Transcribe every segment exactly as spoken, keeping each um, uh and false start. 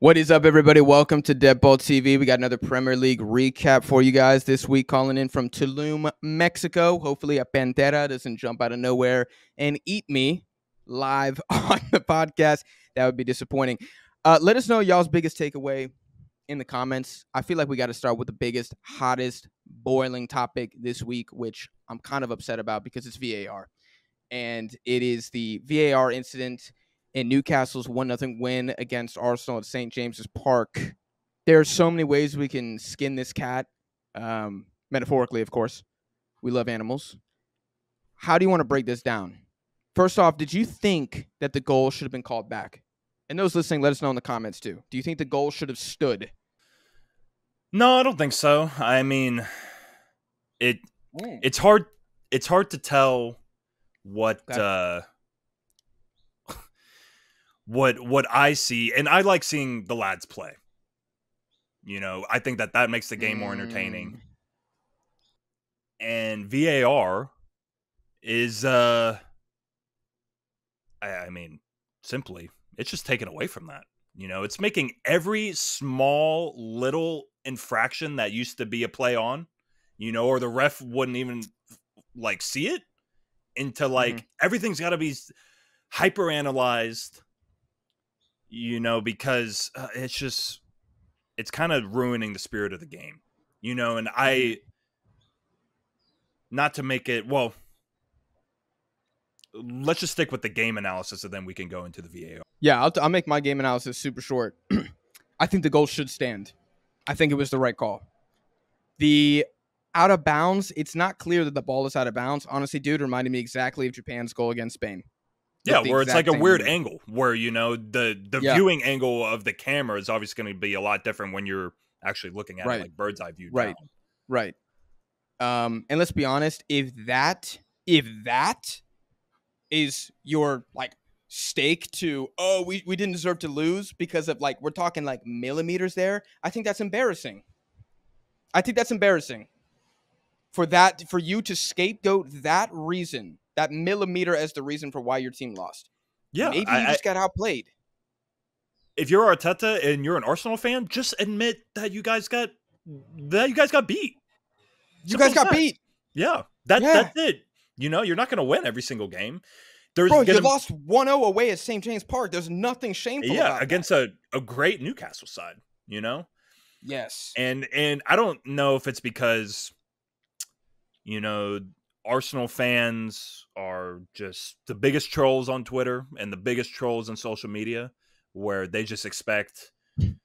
What is up, everybody? Welcome to DeadBall T V. We got another Premier League recap for you guys this week, calling in from Tulum, Mexico. Hopefully a Pantera doesn't jump out of nowhere and eat me live on the podcast. That would be disappointing. Uh, let us know y'all's biggest takeaway in the comments. I feel like we got to start with the biggest, hottest, boiling topic this week, which I'm kind of upset about because it's V A R. And it is the V A R incident in Newcastle's one nothing win against Arsenal at Saint James's Park. There are so many ways we can skin this cat, um, metaphorically, of course. We love animals. How do you want to break this down? First off, did you think that the goal should have been called back? And those listening, let us know in the comments, too. Do you think the goal should have stood? No, I don't think so. I mean, it mm. it's hard it's hard to tell what... Okay. Uh, What what I see, and I like seeing the lads play. You know, I think that that makes the game more entertaining. And V A R is, uh, I, I mean, simply, it's just taken away from that. You know, it's making every small little infraction that used to be a play on, you know, or the ref wouldn't even, like, see it, into, like, mm-hmm. everything's got to be hyper-analyzed. You know, because uh, it's just, it's kind of ruining the spirit of the game, you know, and I, not to make it, well, let's just stick with the game analysis and then we can go into the V A R. Yeah, I'll, I'll make my game analysis super short. I think the goal should stand. I think it was the right call. The out of bounds, it's not clear that the ball is out of bounds. Honestly, dude, reminded me exactly of Japan's goal against Spain. Yeah, where it's like a weird angle where, you know, the, the yeah. viewing angle of the camera is obviously going to be a lot different when you're actually looking at right. it like bird's eye view. Right, down. right. Um, and let's be honest, if that, if that is your, like, stake to, oh, we, we didn't deserve to lose because of, like, we're talking, like, millimeters there, I think that's embarrassing. I think that's embarrassing. For that, for you to scapegoat that reason, that millimeter as the reason for why your team lost. Yeah. Maybe you I, just got outplayed. If you're Arteta and you're an Arsenal fan, just admit that you guys got that you guys got beat. You Simple guys got sense. beat. Yeah. That yeah. that's it. You know, you're not gonna win every single game. There's Bro, gonna, you lost one nil away at Saint James Park. There's nothing shameful. Yeah, about against that. a a great Newcastle side, you know? Yes. And and I don't know if it's because, you know, Arsenal fans are just the biggest trolls on Twitter and the biggest trolls on social media, where they just expect, you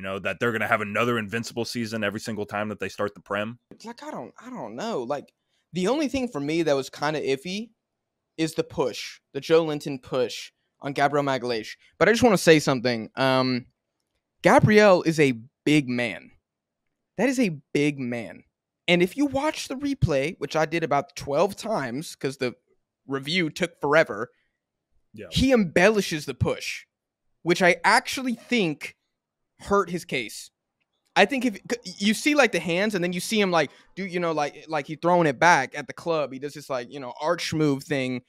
know, that they're going to have another invincible season every single time that they start the Prem. Like, I don't, I don't know. Like, the only thing for me that was kind of iffy is the push, the Joe Linton push on Gabriel Magalhaes. But I just want to say something. Um, Gabriel is a big man. That is a big man. And if you watch the replay, which I did about twelve times because the review took forever, yeah. he embellishes the push, which I actually think hurt his case. I think if you see, like, the hands, and then you see him, like, do, you know, like, like he's throwing it back at the club. He does this, like, you know, arch move thing,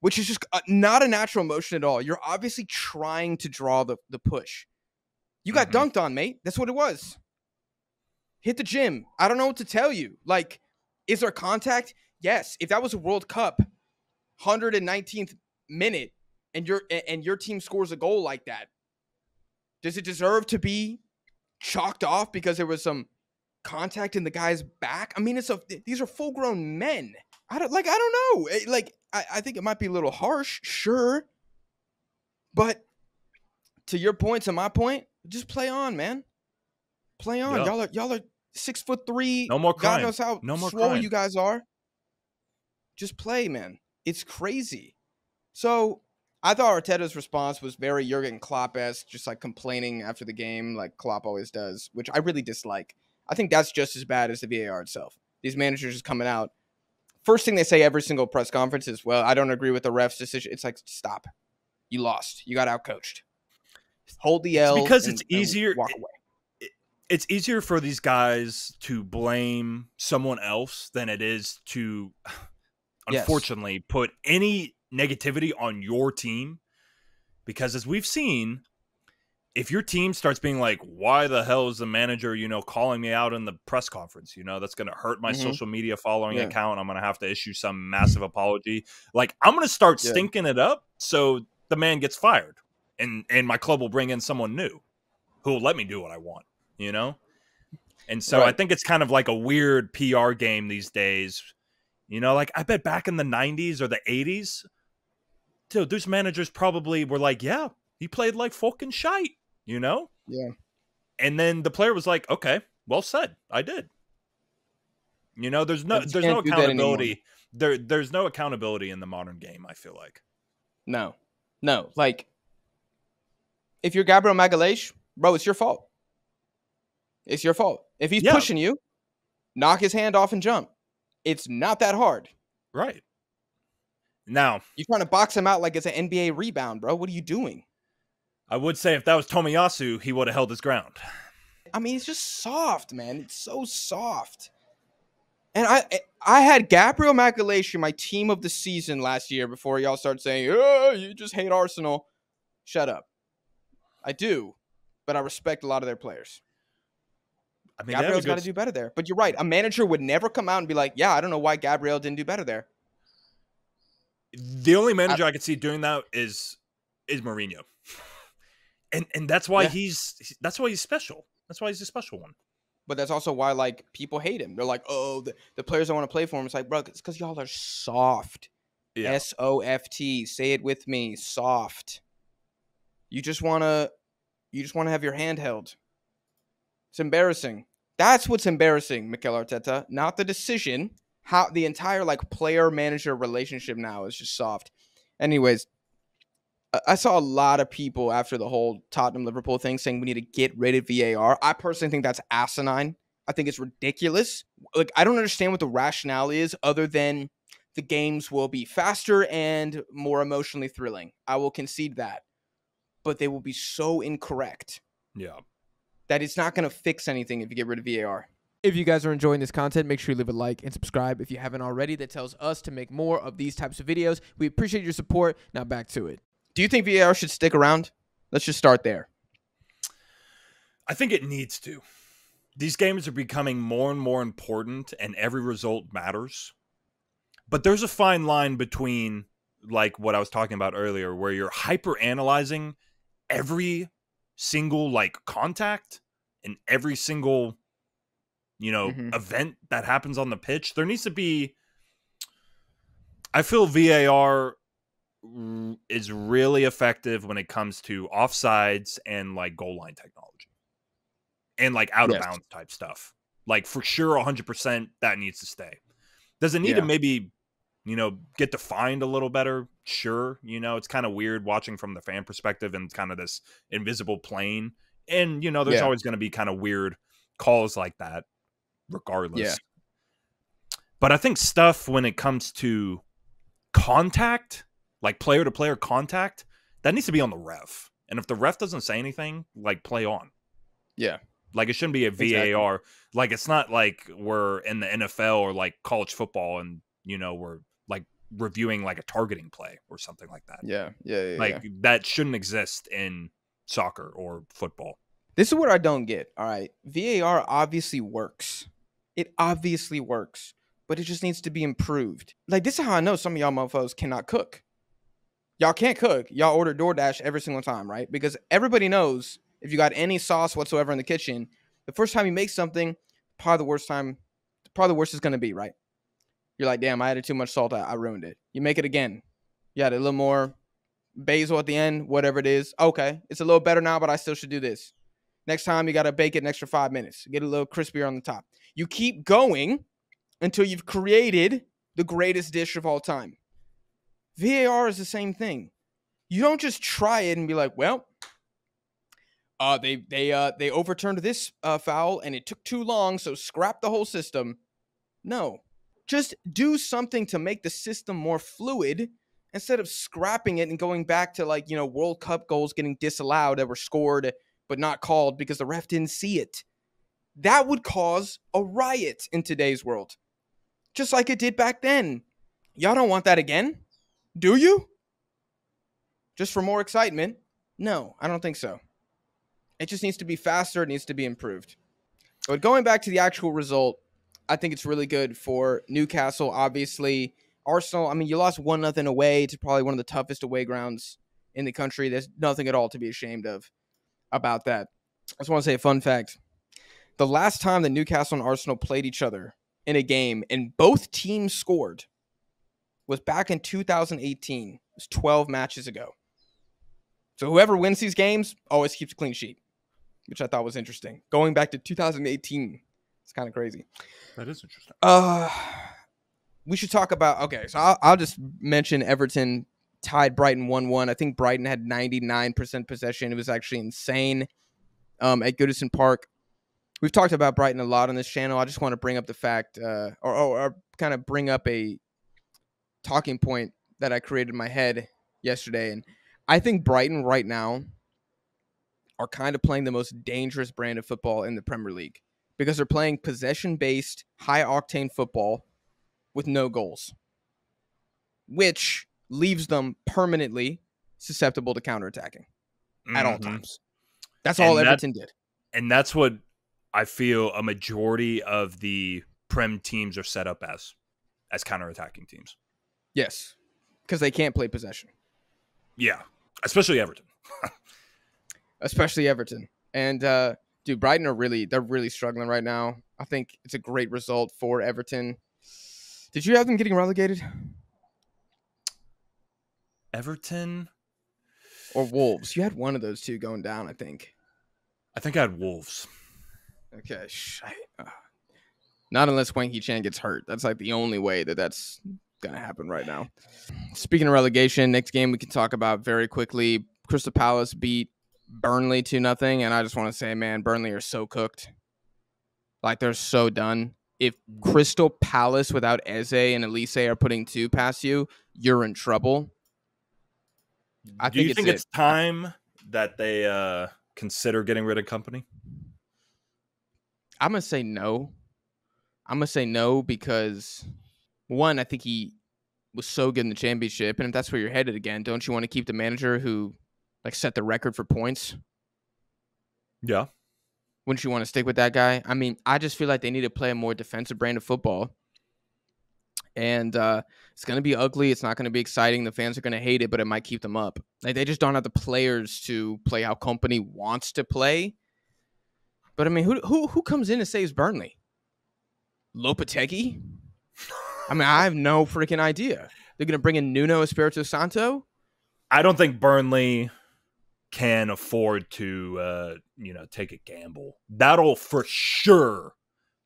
which is just not a natural motion at all. You're obviously trying to draw the, the push. You got mm-hmm. dunked on, mate. That's what it was. Hit the gym. I don't know what to tell you. Like, is there contact? Yes. If that was a World Cup, one hundred nineteenth minute, and your and your team scores a goal like that, does it deserve to be chalked off because there was some contact in the guy's back? I mean, it's a these are full grown men. I don't like. I don't know. Like, I, I think it might be a little harsh, sure, but to your point, to my point, just play on, man. Play on. Y'all are y'all are six foot three. No more crying. God knows how no more swole crying. you guys are. Just play, man. It's crazy. So I thought Arteta's response was very Jurgen Klopp-esque, just like complaining after the game, like Klopp always does, which I really dislike. I think that's just as bad as the V A R itself. These managers just coming out. First thing they say every single press conference is, well, I don't agree with the ref's decision. It's like, stop. You lost. You got outcoached. Hold the L. It's because and, it's easier. Walk away. It's easier for these guys to blame someone else than it is to, yes. unfortunately, put any negativity on your team. Because as we've seen, if your team starts being like, why the hell is the manager, you know, calling me out in the press conference? You know, that's going to hurt my mm-hmm. social media following yeah. account. I'm going to have to issue some massive apology. Like, I'm going to start yeah. stinking it up. So the man gets fired and, and my club will bring in someone new who will let me do what I want, you know? And so right. I think it's kind of like a weird P R game these days. You know, like I bet back in the nineties or the eighties, dude, those managers probably were like, yeah, he played like fucking shite, you know? Yeah. And then the player was like, okay, well said. I did. You know, there's no, there's no accountability. There, there's no accountability in the modern game, I feel like. No, no. Like if you're Gabriel Magalhaes, bro, it's your fault. It's your fault. If he's yeah. pushing you, knock his hand off and jump. It's not that hard. Right. Now, you're trying to box him out like it's an N B A rebound, bro. What are you doing? I would say if that was Tomiyasu, he would have held his ground. I mean, it's just soft, man. It's so soft. And I I had Gabriel Magalhaes, my team of the season last year, before y'all start saying, oh, you just hate Arsenal. Shut up. I do, but I respect a lot of their players. I mean, Gabriel's got to do better there. But you're right. A manager would never come out and be like, yeah, I don't know why Gabriel didn't do better there. The only manager I, I could see doing that is is Mourinho. And and that's why yeah. he's that's why he's special. That's why he's a special one. But that's also why, like, people hate him. They're like, oh, the, the players don't want to play for him. It's like, bro, it's because y'all are soft. Yeah. S O F T. Say it with me. Soft. You just wanna you just wanna have your hand held. It's embarrassing. That's what's embarrassing, Mikel Arteta. Not the decision. How the entire like player-manager relationship now is just soft. Anyways, I saw a lot of people after the whole Tottenham-Liverpool thing saying we need to get rid of V A R. I personally think that's asinine. I think it's ridiculous. Like, I don't understand what the rationale is other than the games will be faster and more emotionally thrilling. I will concede that. But they will be so incorrect. Yeah. That it's not going to fix anything if you get rid of V A R. If you guys are enjoying this content, make sure you leave a like and subscribe if you haven't already. That tells us to make more of these types of videos. We appreciate your support. Now back to it. Do you think V A R should stick around? Let's just start there. I think it needs to. These games are becoming more and more important and every result matters. But there's a fine line between, like what I was talking about earlier, where you're hyper-analyzing every single like contact and every single you know mm-hmm. event that happens on the pitch. There needs to be, I feel V A R is really effective when it comes to offsides and like goal line technology and like out yes. of bounds type stuff. Like for sure one hundred percent that needs to stay. Does it need yeah. to maybe you know, get defined a little better? Sure. You know, it's kind of weird watching from the fan perspective and kind of this invisible plane. And, you know, there's yeah. always going to be kind of weird calls like that regardless. Yeah. But I think stuff when it comes to contact, like player to player contact, that needs to be on the ref. And if the ref doesn't say anything, like play on. Yeah. Like it shouldn't be a V A R. Exactly. Like it's not like we're in the N F L or like college football and, you know, we're like reviewing like a targeting play or something like that. Yeah, yeah, yeah. Like yeah. that shouldn't exist in soccer or football. This is what I don't get. All right, V A R obviously works. It obviously works, but it just needs to be improved. Like this is how I know some of y'all mofos cannot cook. Y'all can't cook. Y'all order DoorDash every single time, right? Because everybody knows if you got any sauce whatsoever in the kitchen, the first time you make something, probably the worst time, probably the worst is going to be, right? You're like, damn, I added too much salt. I, I ruined it. You make it again. You add a little more basil at the end, whatever it is. Okay, it's a little better now, but I still should do this. Next time, you got to bake it an extra five minutes. Get a little crispier on the top. You keep going until you've created the greatest dish of all time. V A R is the same thing. You don't just try it and be like, well, uh, they, they, uh, they overturned this uh, foul, and it took too long, so scrap the whole system. No. Just do something to make the system more fluid instead of scrapping it and going back to like, you know, World Cup goals getting disallowed that were scored but not called because the ref didn't see it. That would cause a riot in today's world, just like it did back then. Y'all don't want that again, do you? Just for more excitement? No, I don't think so. It just needs to be faster. It needs to be improved. But going back to the actual result, I think it's really good for Newcastle, obviously. Arsenal, I mean, you lost one nothing away to probably one of the toughest away grounds in the country. There's nothing at all to be ashamed of about that. I just want to say a fun fact. The last time that Newcastle and Arsenal played each other in a game and both teams scored was back in two thousand eighteen. It was twelve matches ago. So whoever wins these games always keeps a clean sheet, which I thought was interesting. Going back to two thousand eighteen, it's kind of crazy. That is interesting. Uh, we should talk about, okay, so I'll, I'll just mention Everton tied Brighton one one. I think Brighton had ninety-nine percent possession. It was actually insane um, at Goodison Park. We've talked about Brighton a lot on this channel. I just want to bring up the fact, uh, or, or, or kind of bring up a talking point that I created in my head yesterday. And I think Brighton right now are kind of playing the most dangerous brand of football in the Premier League because they're playing possession-based, high-octane football with no goals, which leaves them permanently susceptible to counterattacking mm-hmm. at all times. That's all and Everton that, did. And that's what I feel a majority of the Prem teams are set up as, as counterattacking teams. Yes, because they can't play possession. Yeah, especially Everton. Especially Everton. And, uh, dude, Brighton are really, they're really struggling right now. I think it's a great result for Everton. Did you have them getting relegated? Everton? Or Wolves? You had one of those two going down, I think. I think I had Wolves. Okay. Not unless Hwang Hee-chan gets hurt. That's like the only way that that's going to happen right now. Speaking of relegation, next game we can talk about very quickly. Crystal Palace beat Burnley two nothing. And I just want to say, man, Burnley are so cooked. Like, they're so done. If Crystal Palace without Eze and Elise are putting two past you, you're in trouble. I Do think you it's think it. it's time that they uh, consider getting rid of Kompany? I'm going to say no. I'm going to say no because, one, I think he was so good in the championship. And if that's where you're headed again, don't you want to keep the manager who, like, set the record for points? Yeah. Wouldn't you want to stick with that guy? I mean, I just feel like they need to play a more defensive brand of football. And uh, it's going to be ugly. It's not going to be exciting. The fans are going to hate it, but it might keep them up. Like, they just don't have the players to play how Kompany wants to play. But, I mean, who who who comes in and saves Burnley? Lopetegui? I mean, I have no freaking idea. They're going to bring in Nuno Espirito Santo? I don't think Burnley can afford to, uh, you know, take a gamble. That'll for sure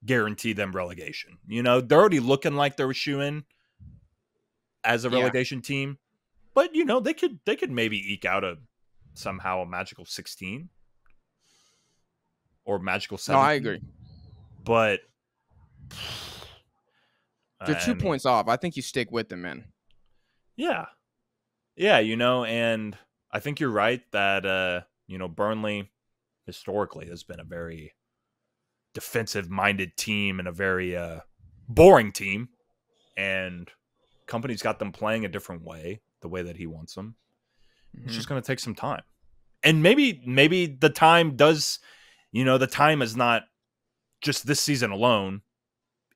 guarantee them relegation. You know, they're already looking like they're a shoo-in as a relegation yeah. team, but you know, they could they could maybe eke out a somehow a magical sixteen or magical seventeen. No, I agree, but they're two I mean, points off. I think you stick with them, man. Yeah, yeah, you know, and I think you're right that, uh, you know, Burnley historically has been a very defensive-minded team and a very uh, boring team. And Kompany's got them playing a different way, the way that he wants them. Mm-hmm. It's just going to take some time. And maybe maybe the time does, you know, the time is not just this season alone.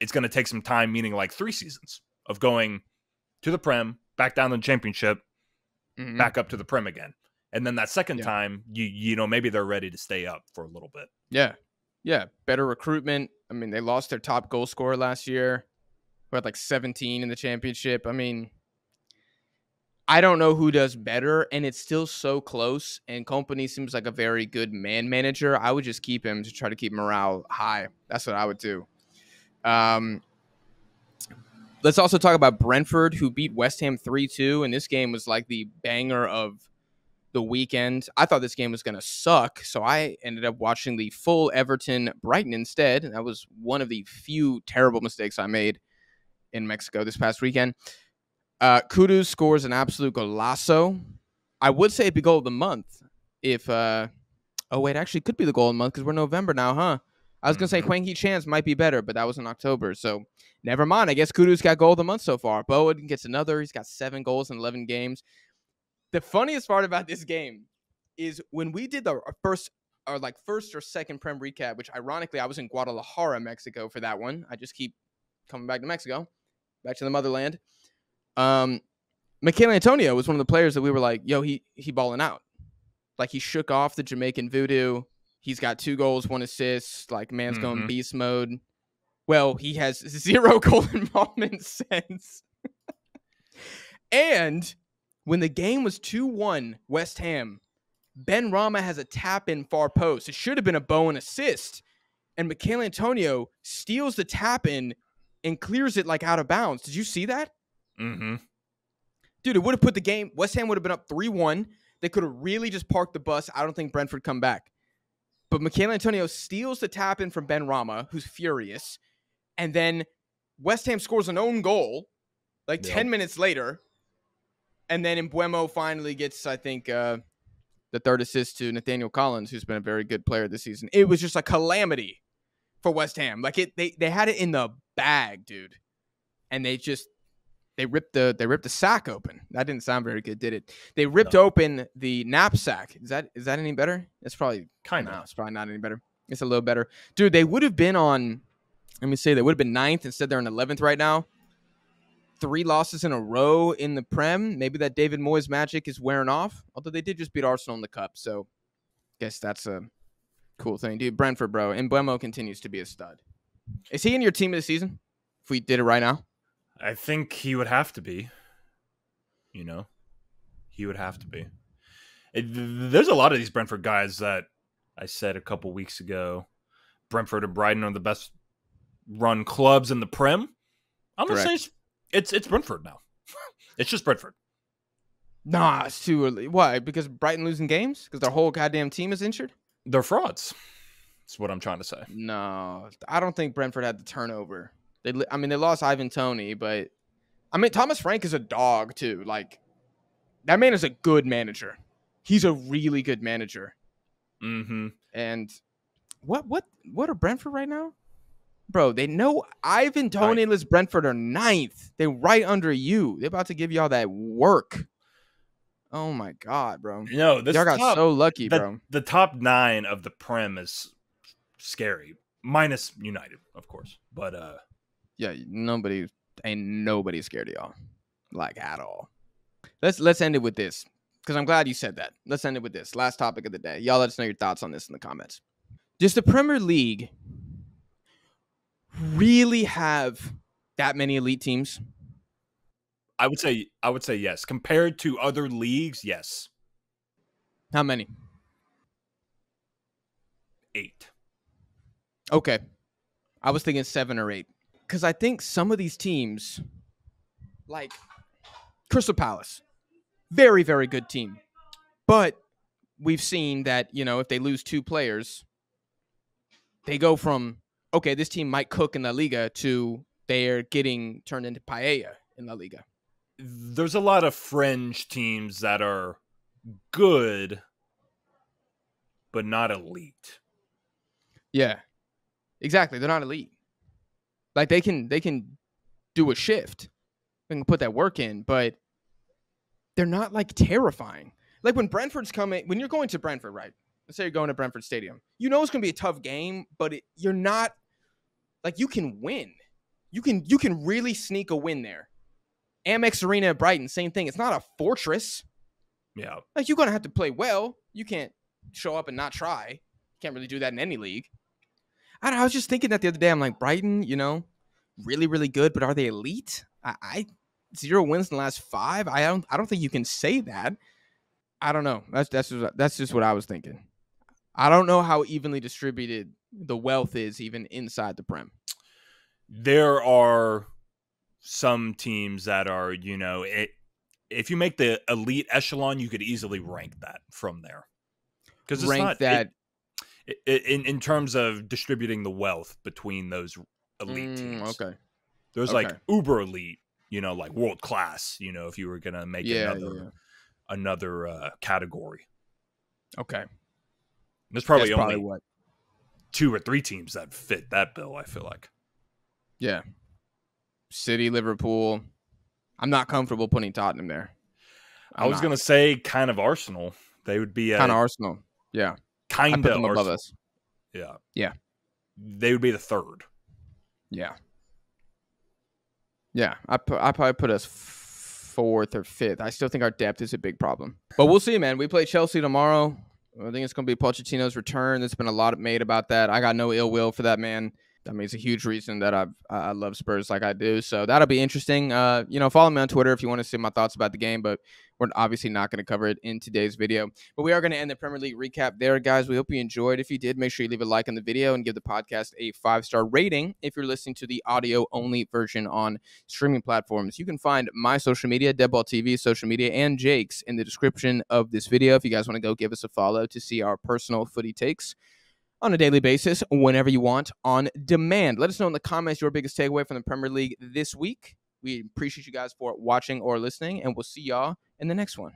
It's going to take some time, meaning like three seasons of going to the Prem, back down to the Championship, Mm-hmm. back up to the Prem again. And then that second yeah. time, you you know, maybe they're ready to stay up for a little bit. Yeah. Yeah. Better recruitment. I mean, they lost their top goal scorer last year, who had like seventeen in the championship. I mean, I don't know who does better, and it's still so close, and Kompany seems like a very good man manager. I would just keep him to try to keep morale high. That's what I would do. Um Let's also talk about Brentford, who beat West Ham three two, and this game was like the banger of the weekend. I thought this game was going to suck, so I ended up watching the full Everton-Brighton instead, and that was one of the few terrible mistakes I made in Mexico this past weekend. Uh, Kudus scores an absolute golazo. I would say it'd be goal of the month if... Uh, oh, wait, actually, it could be the goal of the month because we're November now, huh? I was going to say Hwang Hee-chan might be better, but that was in October, so never mind. I guess Kudus got goal of the month so far. Bowen gets another. He's got seven goals in eleven games. The funniest part about this game is when we did the first our like first or second Prem recap, which ironically I was in Guadalajara, Mexico for that one. I just keep coming back to Mexico, back to the motherland. Um, Michail Antonio was one of the players that we were like, yo, he he balling out. Like, he shook off the Jamaican voodoo. He's got two goals, one assist. Like, man's mm-hmm. going beast mode. Well, he has zero goal involvement since. And when the game was two one West Ham, Ben Rama has a tap-in far post. It should have been a Bowen assist. And Michail Antonio steals the tap-in and clears it, like, out of bounds. Did you see that? Mm-hmm. Dude, it would have put the game... West Ham would have been up three one. They could have really just parked the bus. I don't think Brentford come back. But Michail Antonio steals the tap-in from Ben Rama, who's furious. And then West Ham scores an own goal, like, yep. ten minutes later. And then Mbeumo finally gets, I think... Uh, the third assist to Nathaniel Collins, who's been a very good player this season. It was just a calamity for West Ham. Like it, they they had it in the bag, dude, and they just they ripped the they ripped the sack open. That didn't sound very good, did it? They ripped no. open the knapsack. Is that is that any better? It's probably kind of. No, it's probably not any better. It's a little better, dude. They would have been on. Let me say they would have been ninth. Instead, they're in eleventh right now. Three losses in a row in the Prem. Maybe that David Moyes magic is wearing off. Although they did just beat Arsenal in the Cup, so I guess that's a cool thing. Dude, Brentford, bro. And Mbeumo continues to be a stud. Is he in your team of the season? If we did it right now? I think he would have to be. You know? He would have to be. It, there's a lot of these Brentford guys that I said a couple weeks ago. Brentford and Brighton are the best run clubs in the Prem. I'm going to say... It's it's Brentford now. It's just Brentford. Nah, it's too early. Why? Because Brighton losing games? Because their whole goddamn team is injured? They're frauds. That's what I'm trying to say. No, I don't think Brentford had the turnover. They, I mean, they lost Ivan Toney, but... I mean, Thomas Frank is a dog, too. Like, that man is a good manager. He's a really good manager. Mm-hmm. And what, what, what are Brentford right now? Bro, they know Ivan Toney-less Brentford are ninth. They're right under you. They're about to give y'all that work. Oh, my God, bro. No, this y'all got top, so lucky, the, bro. The top nine of the Prem is scary, minus United, of course. But, uh, yeah, nobody ain't nobody scared of y'all, like, at all. Let's, let's end it with this, because I'm glad you said that. Let's end it with this. Last topic of the day. Y'all let us know your thoughts on this in the comments. Just the Premier League... really have that many elite teams? I would say I would say yes. Compared to other leagues, yes. How many? Eight. Okay. I was thinking seven or eight. Because I think some of these teams, like Crystal Palace, very, very good team. But we've seen that, you know, if they lose two players, they go from... okay, this team might cook in La Liga to they're getting turned into paella in La Liga. There's a lot of fringe teams that are good, but not elite. Yeah, exactly. They're not elite. Like, they can they can do a shift. They can put that work in, but they're not, like, terrifying. Like, when Brentford's coming, when you're going to Brentford, right? Let's say you're going to Brentford Stadium. You know it's going to be a tough game, but it, you're not – like, you can win. You can you can really sneak a win there. Amex Arena at Brighton, same thing. It's not a fortress. Yeah. Like, you're going to have to play well. You can't show up and not try. Can't really do that in any league. I don't know. I was just thinking that the other day. I'm like, Brighton, you know, really, really good, but are they elite? I, I zero wins in the last five. I don't I don't think you can say that. I don't know. That's, that's, just, that's just what I was thinking. I don't know how evenly distributed the wealth is even inside the Prem. There are some teams that are, you know, it, if you make the elite echelon, you could easily rank that from there. Because it's rank not that it, it, in in terms of distributing the wealth between those elite mm, teams. Okay, there's okay. like uber elite, you know, like world class. You know, if you were gonna make yeah, another yeah, yeah. another uh, category. Okay. There's probably That's only probably what? two or three teams that fit that bill, I feel like. Yeah. City, Liverpool. I'm not comfortable putting Tottenham there. I'm I was going to say kind of Arsenal. They would be kind of Arsenal. Yeah. kind of above us. Yeah. Yeah. They would be the third. Yeah. Yeah. I put, I probably put us fourth or fifth. I still think our depth is a big problem. But we'll see, man. We play Chelsea tomorrow. I think it's going to be Pochettino's return. There's been a lot made about that. I got no ill will for that man. I mean, it's a huge reason that I I love Spurs like I do. So that'll be interesting. Uh, you know, follow me on Twitter if you want to see my thoughts about the game. But we're obviously not going to cover it in today's video. But we are going to end the Premier League recap there, guys. We hope you enjoyed. If you did, make sure you leave a like on the video and give the podcast a five-star rating if you're listening to the audio-only version on streaming platforms. You can find my social media, DeadBall T V, social media, and Jake's in the description of this video. If you guys want to go give us a follow to see our personal footy takes on a daily basis, whenever you want, on demand. Let us know in the comments your biggest takeaway from the Premier League this week. We appreciate you guys for watching or listening, and we'll see y'all in the next one.